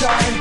time.